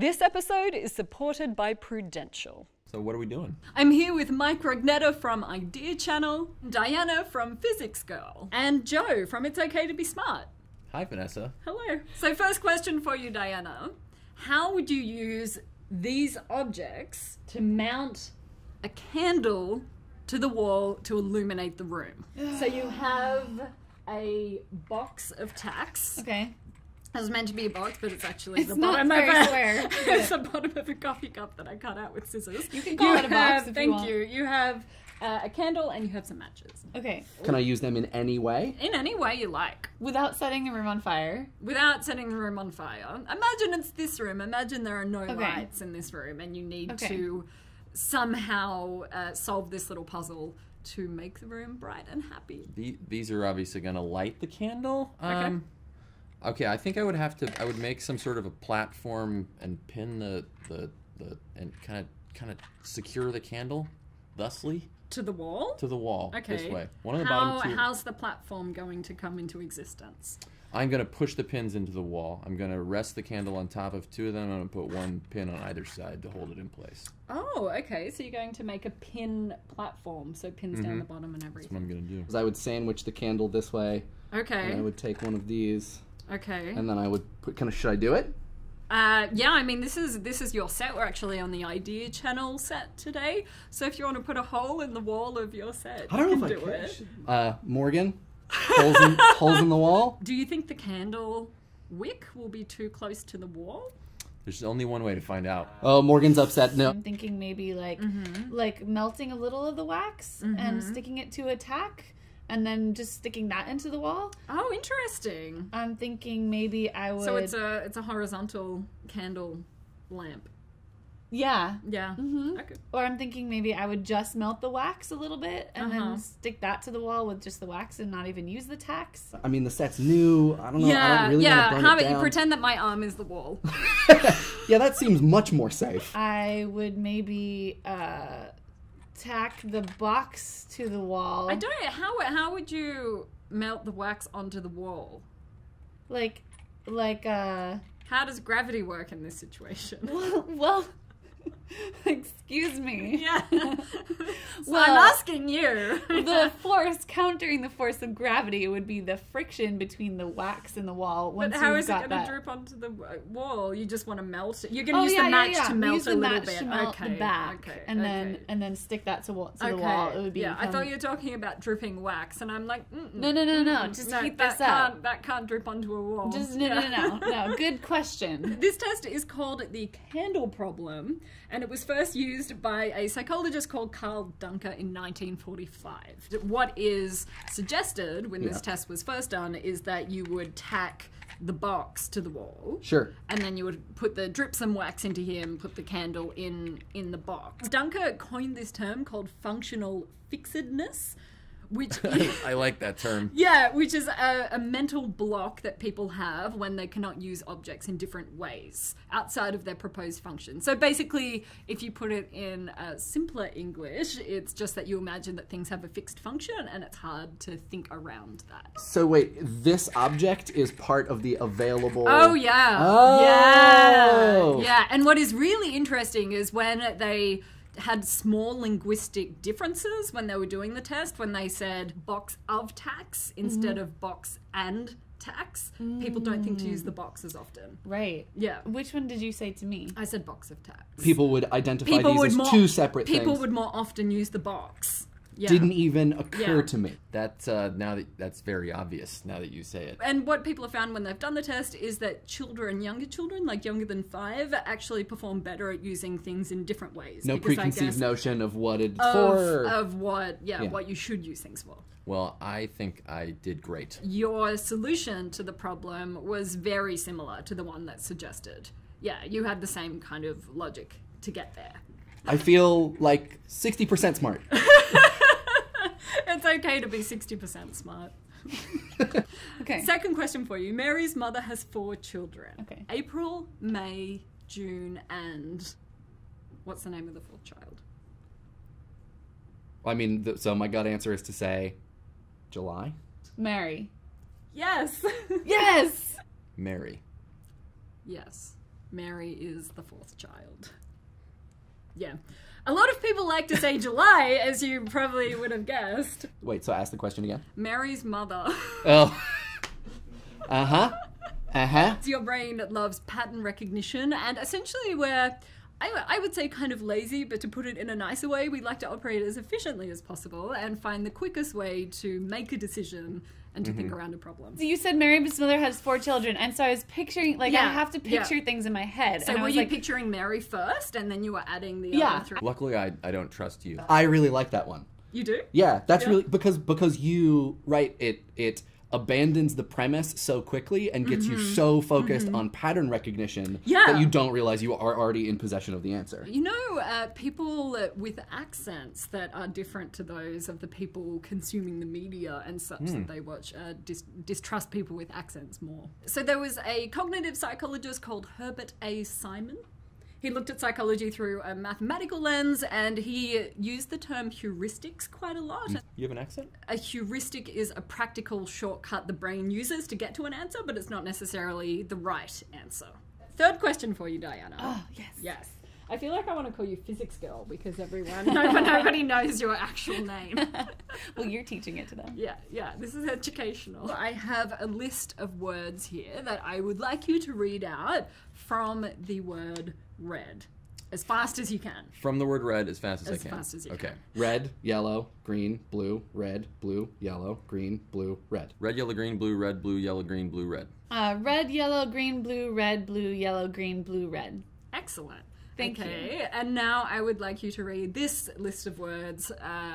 This episode is supported by Prudential. So what are we doing? I'm here with Mike Rugnetta from Idea Channel, Diana from Physics Girl, and Joe from It's OK to be Smart. Hi, Vanessa. Hello. So first question for you, Diana. How would you use these objects to mount a candle to the wall to illuminate the room? So you have a box of tacks. Okay. It was meant to be a box, but it's actually the bottom of a coffee cup that I cut out with scissors. You can call it a box if you want. Thank you. You have a candle and you have some matches. Okay. Can I use them in any way? In any way you like. Without setting the room on fire? Without setting the room on fire. Imagine it's this room. Imagine there are no lights in this room and you need to somehow solve this little puzzle to make the room bright and happy. These are obviously going to light the candle. Okay, I think I would make some sort of a platform and pin and kind of secure the candle thusly. To the wall? To the wall. Okay. This way. One of the bottom two. How's the platform going to come into existence? I'm going to push the pins into the wall. I'm going to rest the candle on top of two of them. I'm going to put one pin on either side to hold it in place. Oh, okay. So you're going to make a pin platform. So pins down the bottom and everything. That's what I'm going to do. Because I would sandwich the candle this way. Okay. And I would take one of these. Okay. And then I would put, should I do it? Yeah, I mean, this is your set. We're actually on the Idea Channel set today. So if you want to put a hole in the wall of your set, I don't know if I can. Morgan, holes in the wall. Do you think the candle wick will be too close to the wall? There's only one way to find out. Oh, Morgan's upset. No. I'm thinking maybe like melting a little of the wax and sticking it to a tack. And then just sticking that into the wall. Oh, interesting. I'm thinking maybe I would... So it's a horizontal candle lamp. Yeah. Yeah. Okay. Or I'm thinking maybe I would just melt the wax a little bit and then stick that to the wall with just the wax and not even use the tacks. I mean, the set's new. I don't know. Yeah, I don't really want to burn it down. You pretend that my arm is the wall? Yeah, that seems much more safe. I would maybe... tack the box to the wall. I don't. How would you melt the wax onto the wall? How does gravity work in this situation? Well excuse me. Yeah. Well, I'm asking you. The force countering the force of gravity would be the friction between the wax and the wall. But how is it going to drip onto the wall? You just want to melt it. You're going to use the match to melt a little bit. Okay. Okay. And then stick that to the wall. It would be. Yeah. I thought you were talking about dripping wax, and I'm like, no. Just heat this up. That can't drip onto a wall. Just no. Good question. This test is called the candle problem. And it was first used by a psychologist called Carl Duncker in 1945. What is suggested when this test was first done is that you would tack the box to the wall. Sure. And then you would put the drip some wax into here and put the candle in the box. Duncker coined this term called functional fixedness. Which I like that term. Yeah, which is a mental block that people have when they cannot use objects in different ways outside of their proposed function. So basically, if you put it in simpler English, it's just that you imagine that things have a fixed function and it's hard to think around that. So wait, this object is part of the available... Oh, yeah. Oh! Yeah, yeah. And what is really interesting is when they... had small linguistic differences when they were doing the test, when they said box of tax instead of box and tax. People don't think to use the box as often. Right. Yeah. Which one did you say to me? I said box of tax. People would identify these as two separate things. People would more often use the box. Yeah. Didn't even occur to me. That's very obvious now that you say it. And what people have found when they've done the test is that younger children, like younger than 5, actually perform better at using things in different ways. No preconceived notion of what it's for. Of what you should use things for. Well, I think I did great. Your solution to the problem was very similar to the one that's suggested. Yeah, you had the same kind of logic to get there. I feel like 60% smart. It's okay to be 60% smart. Okay. Second question for you. Mary's mother has 4 children. Okay. April, May, June, and what's the name of the 4th child? I mean, so my gut answer is to say July? Mary. Yes. Yes. Mary. Yes. Mary is the fourth child. Yeah. A lot of people like to say July, as you probably would have guessed. Wait, so ask the question again. Mary's mother. Oh. Uh-huh. Uh-huh. It's your brain that loves pattern recognition, and essentially we're, I would say, kind of lazy, but to put it in a nicer way, we like to operate as efficiently as possible and find the quickest way to make a decision and to think around a problem. So you said Mary's mother has four children, and so I was picturing, like, I have to picture things in my head. So and were you like, picturing Mary first, and then you were adding the other three? Luckily, I don't trust you. I really like that one. You do? Yeah, that's really, because you, it abandons the premise so quickly and gets you so focused on pattern recognition that you don't realize you are already in possession of the answer. You know, people with accents that are different to those of the people consuming the media and such that they watch distrust people with accents more. So there was a cognitive psychologist called Herbert A. Simon. He looked at psychology through a mathematical lens, and he used the term heuristics quite a lot. You have an accent? A heuristic is a practical shortcut the brain uses to get to an answer, but it's not necessarily the right answer. Third question for you, Diana. Oh, yes. Yes. I feel like I want to call you Physics Girl because everyone, nobody knows your actual name. Well, you're teaching it to them. Yeah, yeah, this is educational. I have a list of words here that I would like you to read out from the word red, as fast as you can. From the word red, as fast as I can. As fast as you can. Okay. Red, yellow, green, blue, red, blue, yellow, green, blue, red. Red, yellow, green, blue, red, blue, yellow, green, blue, red. Red, yellow, green, blue, red, blue, yellow, green, blue, red. Excellent. Thank you. And now I would like you to read this list of words,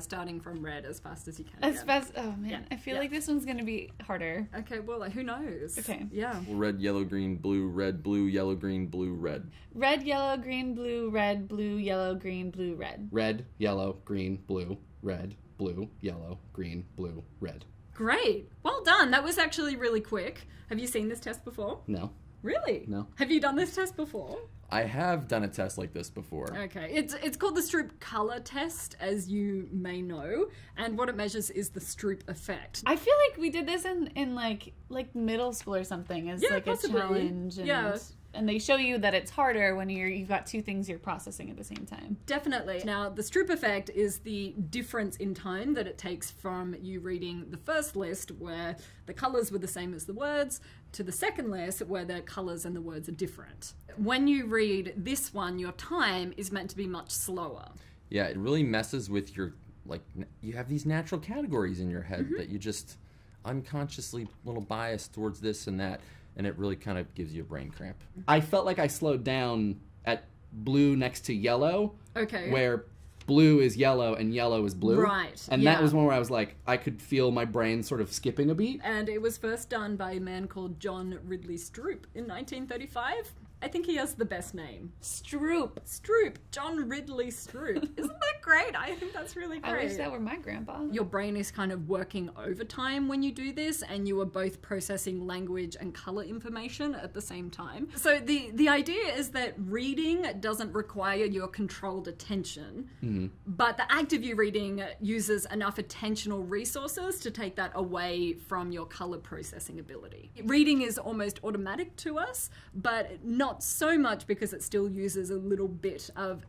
starting from red, as fast as you can. As fast, oh man, I feel like this one's going to be harder. Okay, well, who knows? Okay. Yeah. Red, yellow, green, blue, red, blue, yellow, green, blue, red. Red, yellow, green, blue, red, blue, yellow, green, blue, red. Red, yellow, green, blue, red, blue, yellow, green, blue, red. Great. Well done. That was actually really quick. Have you seen this test before? No. Really? No. Have you done this test before? I have done a test like this before. Okay. It's called the Stroop Color Test, as you may know, and what it measures is the Stroop Effect. I feel like we did this in like middle school or something as like possibly a challenge. And and they show you that it's harder when you've got two things you're processing at the same time. Definitely. Now, the Stroop effect is the difference in time that it takes from you reading the first list, where the colors were the same as the words, to the second list, where the colors and the words are different. When you read this one, your time is meant to be much slower. Yeah, it really messes with your, like, you have these natural categories in your head that you just unconsciously a little biased towards this and that. And it really kind of gives you a brain cramp. I felt like I slowed down at blue next to yellow. Okay. Where blue is yellow and yellow is blue. Right. And that was one where I was like, I could feel my brain sort of skipping a beat. And it was first done by a man called John Ridley Stroop in 1935. I think he has the best name. Stroop. Stroop. John Ridley Stroop. Isn't that great? I think that's really great. I wish that were my grandpa. Your brain is kind of working overtime when you do this, and you are both processing language and color information at the same time. So the idea is that reading doesn't require your controlled attention, but the act of you reading uses enough attentional resources to take that away from your color processing ability. Reading is almost automatic to us, but not so much, because it still uses a little bit of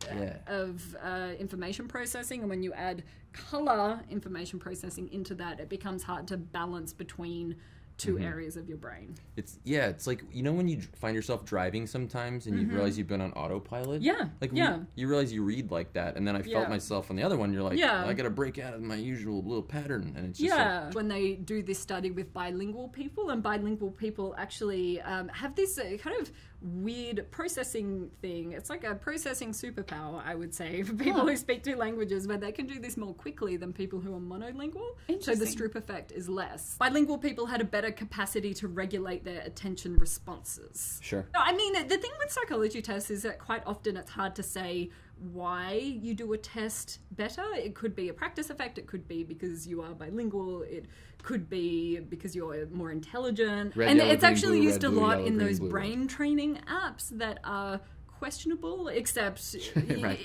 information processing, and when you add color information processing into that, it becomes hard to balance between two areas of your brain. It's like, you know, when you find yourself driving sometimes and you realize you've been on autopilot? Yeah. Like you realize you read like that, and then I felt myself on the other one. You're like, oh, I gotta break out of my usual little pattern, and it's just like... When they do this study with bilingual people, and bilingual people actually have this kind of weird processing thing. It's like a processing superpower, I would say, for people who speak two languages, where they can do this more quickly than people who are monolingual. So the Stroop effect is less. Bilingual people had a better capacity to regulate their attention responses. Sure. No, I mean, the thing with psychology tests is that quite often it's hard to say why you do a test better. It could be a practice effect, it could be because you are bilingual, it could be because you're more intelligent. Red, and yellow, it's green, actually blue, used red, a blue, lot yellow, in green, those blue, brain training apps that are questionable, except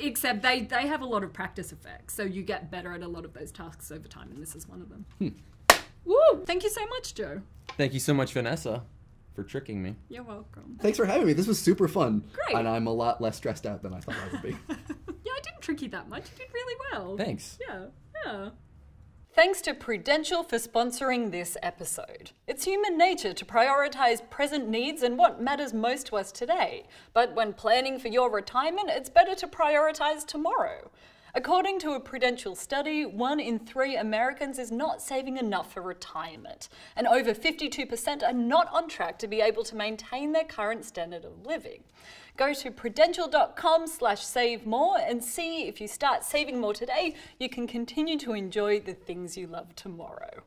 except they have a lot of practice effects, so you get better at a lot of those tasks over time, and this is one of them. Woo! Thank you so much, Joe. Thank you so much, Vanessa, for tricking me. You're welcome. Thanks for having me. This was super fun. Great. And I'm a lot less stressed out than I thought I would be. Yeah, I didn't trick you that much. You did really well. Thanks. Yeah, yeah. Thanks to Prudential for sponsoring this episode. It's human nature to prioritise present needs and what matters most to us today. But when planning for your retirement, it's better to prioritise tomorrow. According to a Prudential study, 1 in 3 Americans is not saving enough for retirement, and over 52% are not on track to be able to maintain their current standard of living. Go to prudential.com/savemore and see if you start saving more today, you can continue to enjoy the things you love tomorrow.